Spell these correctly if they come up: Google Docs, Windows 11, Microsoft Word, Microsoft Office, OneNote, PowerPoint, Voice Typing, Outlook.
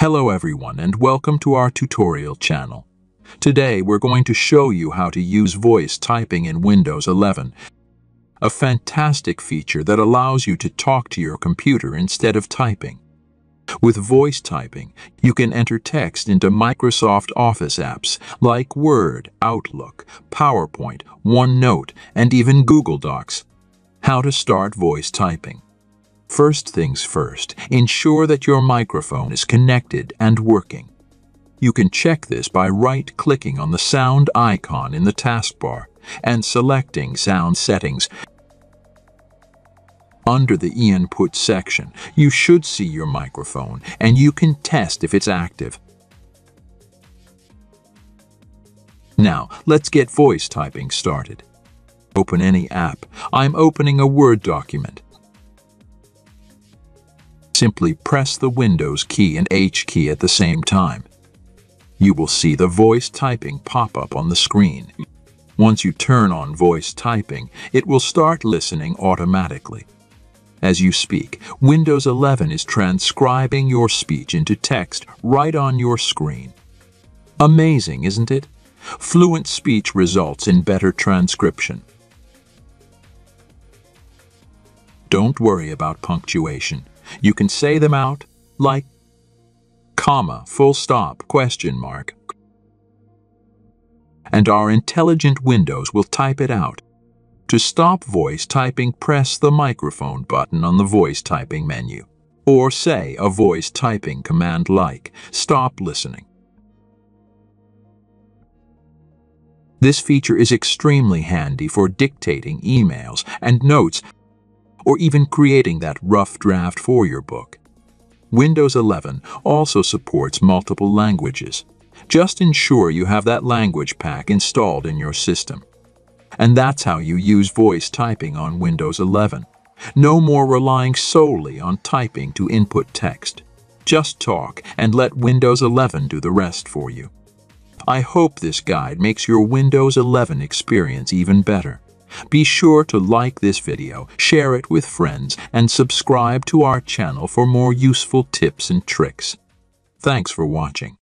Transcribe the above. Hello everyone and welcome to our tutorial channel. Today we're going to show you how to use voice typing in Windows 11, a fantastic feature that allows you to talk to your computer instead of typing. With voice typing, you can enter text into Microsoft Office apps like Word, Outlook, PowerPoint, OneNote, and even Google Docs. How to start voice typing. First things first, ensure that your microphone is connected and working. You can check this by right-clicking on the sound icon in the taskbar and selecting Sound Settings. Under the input section, you should see your microphone and you can test if it's active. Now, let's get voice typing started. Open any app. I'm opening a Word document. Simply press the Windows key and H key at the same time. You will see the voice typing pop up on the screen. Once you turn on voice typing, it will start listening automatically. As you speak, Windows 11 is transcribing your speech into text right on your screen. Amazing, isn't it? Fluent speech results in better transcription. Don't worry about punctuation. You can say them out, like comma, full stop, question mark, and our intelligent windows will type it out. To stop voice typing, press the microphone button on the voice typing menu, or say a voice typing command like, stop listening. This feature is extremely handy for dictating emails and notes, or even creating that rough draft for your book. Windows 11 also supports multiple languages. Just ensure you have that language pack installed in your system. And that's how you use voice typing on Windows 11. No more relying solely on typing to input text. Just talk and let Windows 11 do the rest for you. I hope this guide makes your Windows 11 experience even better. Be sure to like this video, share it with friends, and subscribe to our channel for more useful tips and tricks. Thanks for watching.